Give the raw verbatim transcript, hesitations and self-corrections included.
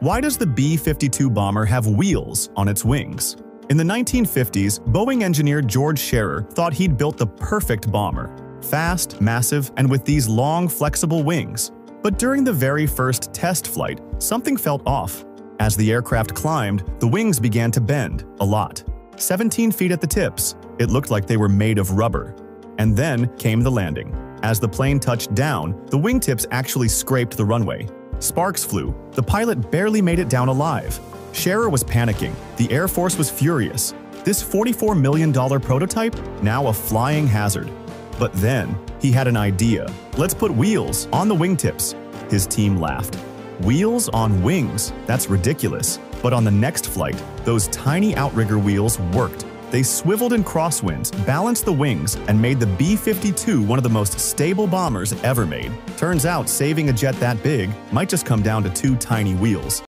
Why does the B fifty-two bomber have wheels on its wings? In the nineteen fifties, Boeing engineer George Schairer thought he'd built the perfect bomber, fast, massive, and with these long, flexible wings. But during the very first test flight, something felt off. As the aircraft climbed, the wings began to bend a lot. seventeen feet at the tips, it looked like they were made of rubber. And then came the landing. As the plane touched down, the wingtips actually scraped the runway. Sparks flew. The pilot barely made it down alive. Schairer was panicking. The Air Force was furious. This forty-four million dollar prototype, now a flying hazard. But then, he had an idea. Let's put wheels on the wingtips. His team laughed. Wheels on wings? That's ridiculous. But on the next flight, those tiny outrigger wheels worked. They swiveled in crosswinds, balanced the wings, and made the B fifty-two one of the most stable bombers ever made. Turns out saving a jet that big might just come down to two tiny wheels.